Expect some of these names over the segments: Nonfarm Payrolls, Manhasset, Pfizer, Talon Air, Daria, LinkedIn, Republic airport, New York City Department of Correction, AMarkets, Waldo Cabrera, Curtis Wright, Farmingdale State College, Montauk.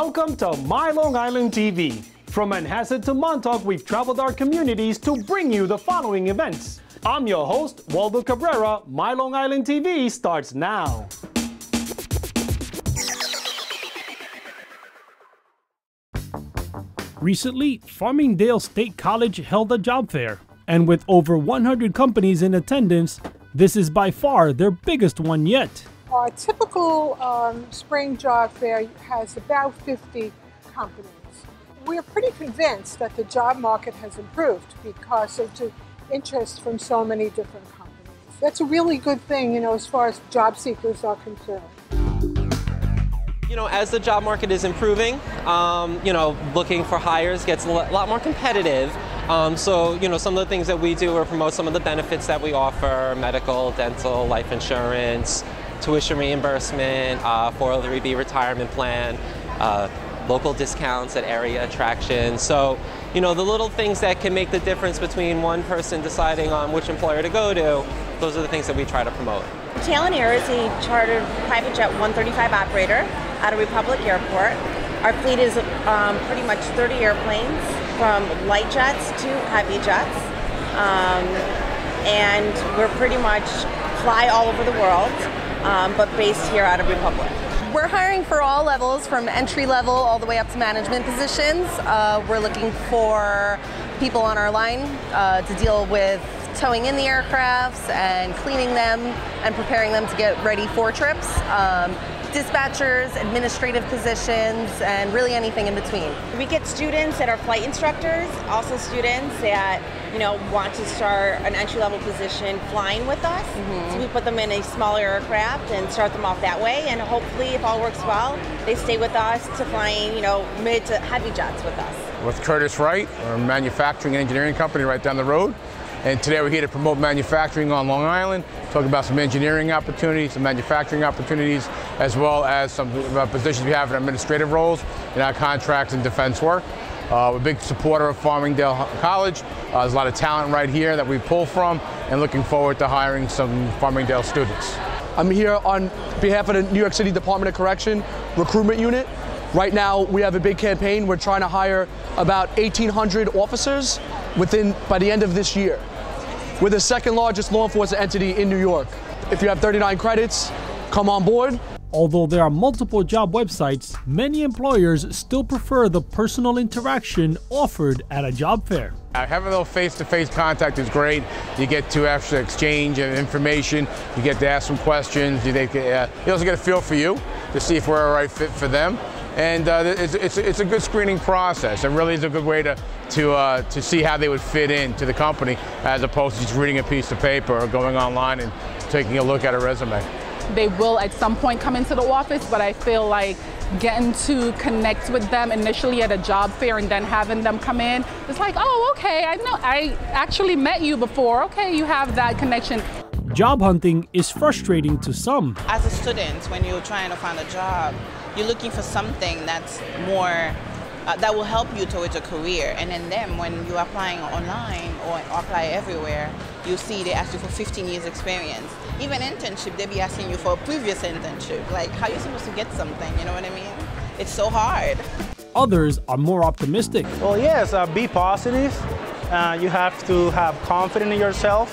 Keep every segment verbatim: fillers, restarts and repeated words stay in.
Welcome to My Long Island T V. From Manhasset to Montauk, we've traveled our communities to bring you the following events. I'm your host, Waldo Cabrera. My Long Island T V starts now. Recently, Farmingdale State College held a job fair, and with over one hundred companies in attendance, this is by far their biggest one yet. Our typical um, spring job fair has about fifty companies. We're pretty convinced that the job market has improved because of the interest from so many different companies. That's a really good thing, you know, as far as job seekers are concerned. You know, as the job market is improving, um, you know, looking for hires gets a lot more competitive. Um, so, you know, some of the things that we do are promote some of the benefits that we offer: medical, dental, life insurance, tuition reimbursement, uh, four oh three B retirement plan, uh, local discounts at area attractions. So, you know, the little things that can make the difference between one person deciding on which employer to go to, those are the things that we try to promote. Talon Air is a chartered private jet one thirty-five operator out of Republic Airport. Our fleet is um, pretty much thirty airplanes, from light jets to heavy jets. Um, and we're pretty much fly all over the world. Um, but based here out of Republic. We're hiring for all levels, from entry level all the way up to management positions. Uh, we're looking for people on our line uh, to deal with towing in the aircrafts and cleaning them and preparing them to get ready for trips. Um, dispatchers, administrative positions, and really anything in between. We get students that are flight instructors, also students that, you know, want to start an entry-level position flying with us. Mm-hmm. So we put them in a smaller aircraft and start them off that way, and hopefully, if all works well, they stay with us to flying, you know, mid to heavy jets with us. With Curtis Wright, we're a manufacturing and engineering company right down the road. And today we're here to promote manufacturing on Long Island, talk about some engineering opportunities, some manufacturing opportunities, as well as some uh, positions we have in administrative roles in our contracts and defense work. Uh, we're a big supporter of Farmingdale College. Uh, there's a lot of talent right here that we pull from, and looking forward to hiring some Farmingdale students. I'm here on behalf of the New York City Department of Correction Recruitment Unit. Right now we have a big campaign. We're trying to hire about eighteen hundred officers within by the end of this year. We're the second largest law enforcement entity in New York. If you have thirty-nine credits, come on board. Although there are multiple job websites, many employers still prefer the personal interaction offered at a job fair. Having a little face-to-face contact is great. You get to actually exchange information, you get to ask some questions, you, get, uh, you also get a feel for you to see if we're a right fit for them. And uh, it's, it's, it's a good screening process. It really is a good way to, to, uh, to see how they would fit into the company, as opposed to just reading a piece of paper or going online and taking a look at a resume. They will at some point come into the office, but I feel like getting to connect with them initially at a job fair and then having them come in, it's like, oh, okay, I know, I actually met you before. Okay, you have that connection. Job hunting is frustrating to some. As a student, when you're trying to find a job, you're looking for something that's more, uh, that will help you towards a career. And then them, when you're applying online or apply everywhere, you see they ask you for fifteen years experience. Even internship, they be asking you for a previous internship. Like, how are you supposed to get something, you know what I mean? It's so hard. Others are more optimistic. Well, yes, uh, be positive. Uh, you have to have confidence in yourself,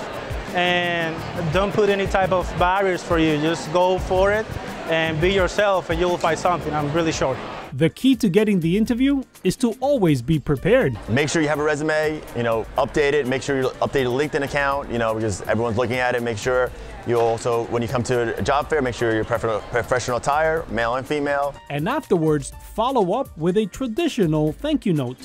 and don't put any type of barriers for you. Just go for it and be yourself, and you'll find something, I'm really sure. The key to getting the interview is to always be prepared. Make sure you have a resume, you know, update it, make sure you update your LinkedIn account, you know, because everyone's looking at it. Make sure you also, when you come to a job fair, make sure you're professional attire, male and female. And afterwards, follow up with a traditional thank you note.